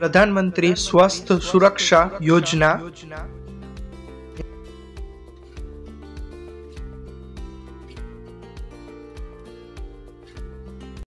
प्रधानमंत्री स्वास्थ्य सुरक्षा योजना